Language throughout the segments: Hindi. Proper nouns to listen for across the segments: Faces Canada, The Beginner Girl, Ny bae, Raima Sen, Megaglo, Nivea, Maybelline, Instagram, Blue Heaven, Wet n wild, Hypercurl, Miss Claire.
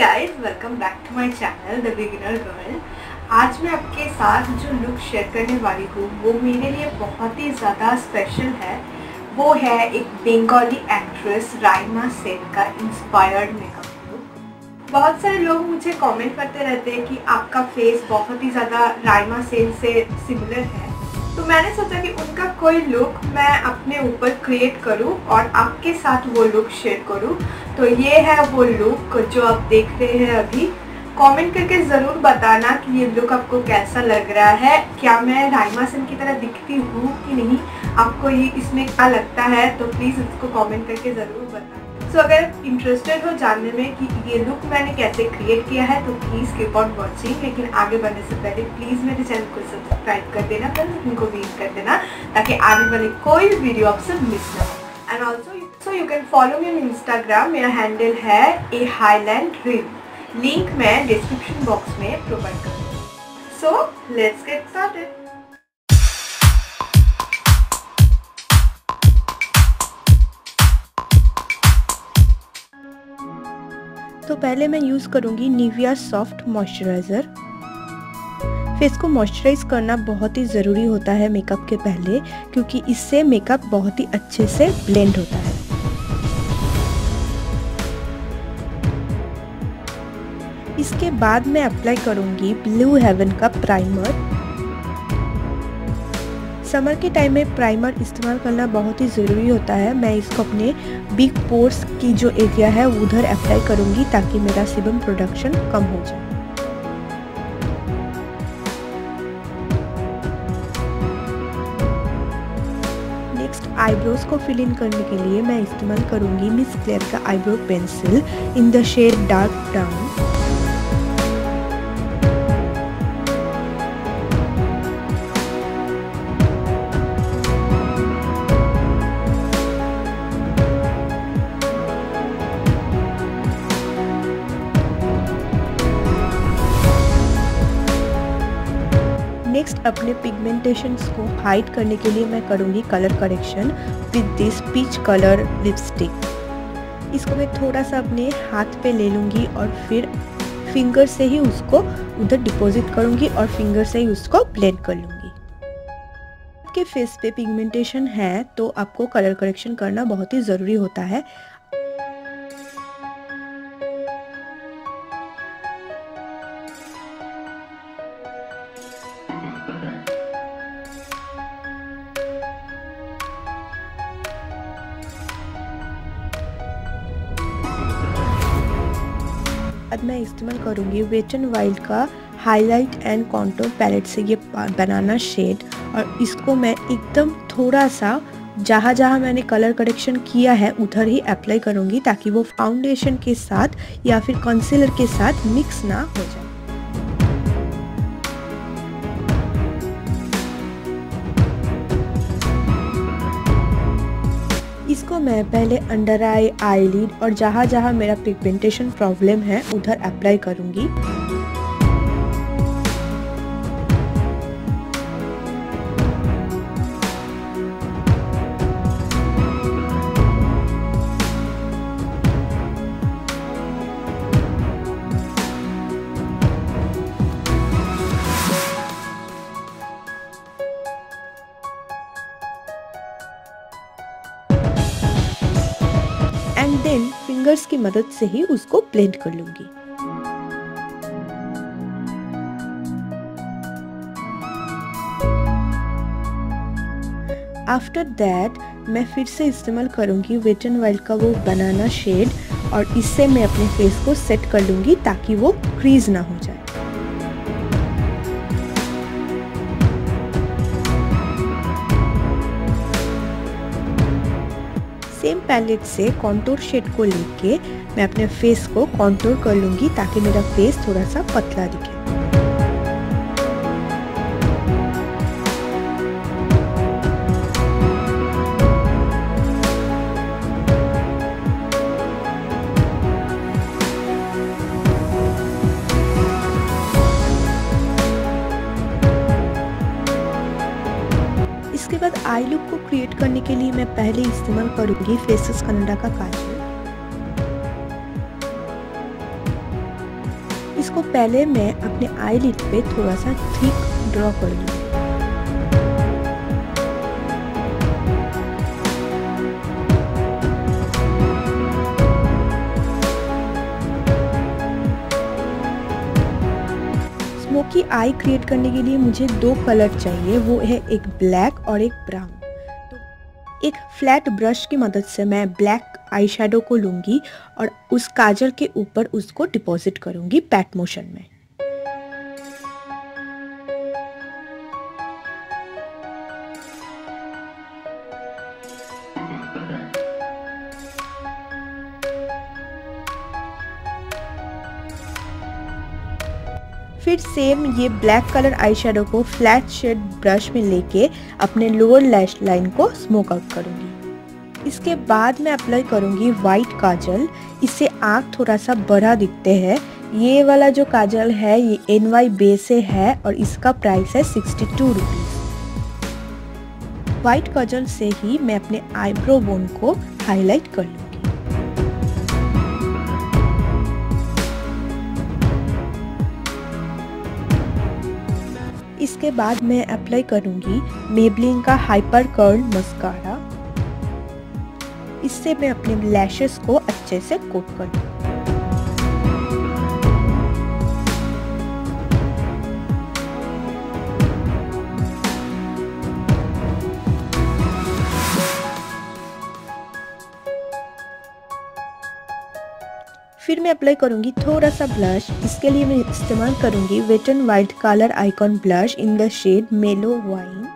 Guys welcome back to my channel the beginner girl. आज मैं आपके साथ जो लुक शेयर करने वाली हूँ वो मेरे लिए बहुत ही ज़्यादा स्पेशल है। वो है एक बंगाली एक्ट्रेस राइमा सेन का इंस्पायर्ड मेकअप लुक। बहुत सारे लोग मुझे कमेंट करते रहते हैं कि आपका फेस बहुत ही ज़्यादा राइमा सेन से सिमिलर है, तो मैंने सोचा कि उनका कोई लुक मैं अपने ऊपर क्रिएट करूं और आपके साथ वो लुक शेयर करूं। तो ये है वो लुक जो आप देख रहे हैं अभी। कमेंट करके ज़रूर बताना कि ये लुक आपको कैसा लग रहा है, क्या मैं राइमा सेन की तरह दिखती हूँ कि नहीं, आपको ये इसमें क्या लगता है, तो प्लीज़ इसको कमेंट करके ज़रूर बताना। सो अगर इंटरेस्टेड हो जानने में कि ये लुक मैंने कैसे क्रिएट किया है तो प्लीज़ कीप ऑन वॉचिंग। लेकिन आगे बढ़ने से पहले प्लीज़ मेरे चैनल को सब्सक्राइब कर देना, बेल आइकन को क्लिक कर देना ताकि आने वाले कोई भी वीडियो आपसे मिस ना हो। And also you can follow me on Instagram, मेरा हैंडल है ए हाईलैंड ड्रीम। लिंक मैं डिस्क्रिप्शन बॉक्स में प्रोवाइड करूँगी। So let's get started. तो पहले मैं यूज़ करूँगी निविया सॉफ्ट मॉइस्चराइज़र। फेस को मॉइस्चराइज करना बहुत ही ज़रूरी होता है मेकअप के पहले, क्योंकि इससे मेकअप बहुत ही अच्छे से ब्लेंड होता है। इसके बाद मैं अप्लाई करूंगी ब्लू हेवन का प्राइमर। समर के टाइम में प्राइमर इस्तेमाल करना बहुत ही ज़रूरी होता है। मैं इसको अपने बिग पोर्स की जो एरिया है उधर अप्लाई करूंगी ताकि मेरा सीबम प्रोडक्शन कम हो जाए। नेक्स्ट आईब्रोज को फिल इन करने के लिए मैं इस्तेमाल करूंगी मिस क्लेयर का eyebrow pencil in the shade dark brown. Next अपने पिगमेंटेशंस को हाइड करने के लिए मैं करूँगी colour correction with this peach colour lipstick. इसको मैं थोड़ा सा अपने हाथ पे ले लूँगी और फिर फिंगर से ही उसको उधर डिपॉजिट करूँगी और फिंगर से ही उसको ब्लेंड कर लूँगी। आपके फेस पे पिगमेंटेशन है तो आपको कलर करेक्शन करना बहुत ही ज़रूरी होता है। अब मैं इस्तेमाल करूँगी वेट एंड वाइल्ड का हाईलाइट एंड कॉन्टूर पैलेट से ये बनाना शेड, और इसको मैं एकदम थोड़ा सा जहाँ जहाँ मैंने कलर करेक्शन किया है उधर ही अप्लाई करूँगी ताकि वो फाउंडेशन के साथ या फिर कंसीलर के साथ मिक्स ना हो जाए। इसको मैं पहले अंडर आई, आईलिड और जहाँ जहाँ मेरा पिगमेंटेशन प्रॉब्लम है उधर अप्लाई करूँगी। देन फिंगर्स की मदद से ही उसको ब्लेंड कर लूंगी। आफ्टर दैट मैं फिर से इस्तेमाल करूंगी वेट एंड वाइल्ड का वो बनाना शेड और इससे मैं अपने फेस को सेट कर लूंगी ताकि वो क्रीज ना हो जाए। सेम पैलेट से कॉन्टूर शेड को लेके मैं अपने फेस को कॉन्टूर कर लूँगी ताकि मेरा फेस थोड़ा सा पतला दिखे। इसके बाद आई लुक को क्रिएट करने के लिए मैं पहले इस्तेमाल करूंगी फेसेस कनाडा का काजल। इसको पहले मैं अपने आई लिड पे थोड़ा सा थिक ड्रॉ कर लूँ। स्मोकी आई क्रिएट करने के लिए मुझे दो कलर चाहिए, वो है एक ब्लैक और एक ब्राउन। तो एक फ्लैट ब्रश की मदद से मैं ब्लैक आई शेडो को लूँगी और उस काजल के ऊपर उसको डिपॉजिट करूँगी पैट मोशन में। फिर सेम ये ब्लैक कलर आई शेडो को फ्लैट शेड ब्रश में लेके अपने लोअर लैश लाइन को स्मोक आउट करूँगी। इसके बाद मैं अप्लाई करूँगी वाइट काजल, इससे आँख थोड़ा सा बड़ा दिखते हैं। ये वाला जो काजल है ये NY बेस से है और इसका प्राइस है 62 रुपीज़। वाइट काजल से ही मैं अपने आईब्रो बोन को हाईलाइट कर लूँगी। इसके बाद मैं अप्लाई करूंगी मेबलिन का हाइपर कर्ल मस्कारा, इससे मैं अपने लैशेस को अच्छे से कोट करूंगी। फिर मैं अप्लाई करूंगी थोड़ा सा ब्लश, इसके लिए मैं इस्तेमाल करूंगी wait and wild colour icon blush in the shade mellow wine.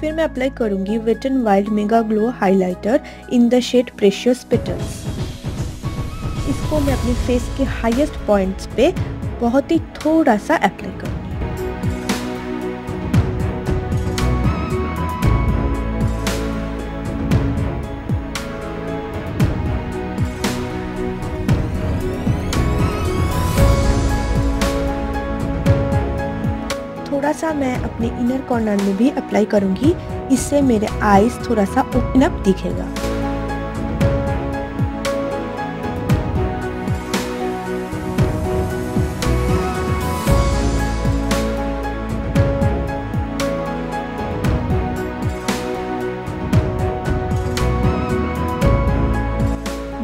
फिर मैं अप्लाई करूंगी wait and wild mega glow highlighter in the shade precious petals. इसको मैं अपने फेस के हाईएस्ट पॉइंट्स पे बहुत ही थोड़ा सा अप्लाई करूंगी। थोड़ा सा मैं अपने इनर कॉर्नर में भी अप्लाई करूंगी, इससे मेरे आईज थोड़ा सा ओपन अप दिखेगा।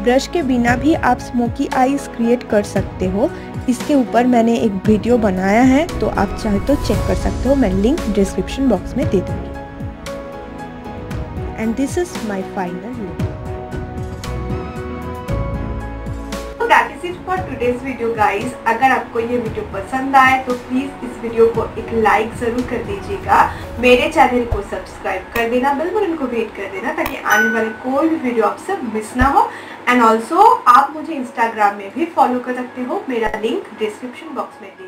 ब्रश के बिना भी आप स्मोकी आईज क्रिएट कर सकते हो, इसके ऊपर मैंने एक वीडियो बनाया है तो आप चाहे तो चेक कर सकते हो, मैं लिंक डिस्क्रिप्शन बॉक्स में दे दूंगी। And this is my final look. That is it for today's video guys. अगर आपको ये वीडियो पसंद आए तो प्लीज इस वीडियो को एक लाइक जरूर कर दीजिएगा, मेरे चैनल को सब्सक्राइब कर देना, बेल बटन को भी हिट कर देना ताकि आने वाली कोई भी वीडियो आपसे मिस ना हो। एंड ऑल्सो आप मुझे इंस्टाग्राम में भी फॉलो कर सकते हो, मेरा लिंक डिस्क्रिप्शन बॉक्स में दे।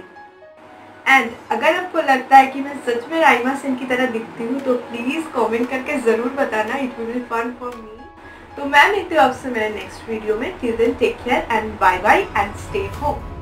एंड अगर आपको लगता है कि मैं सच में राइमा सेन की तरह दिखती हूँ तो प्लीज़ कमेंट करके ज़रूर बताना, it will be fun for me. तो मैं मिलती हूँ आपसे मेरे नेक्स्ट वीडियो में। Till then take care and bye bye and stay home.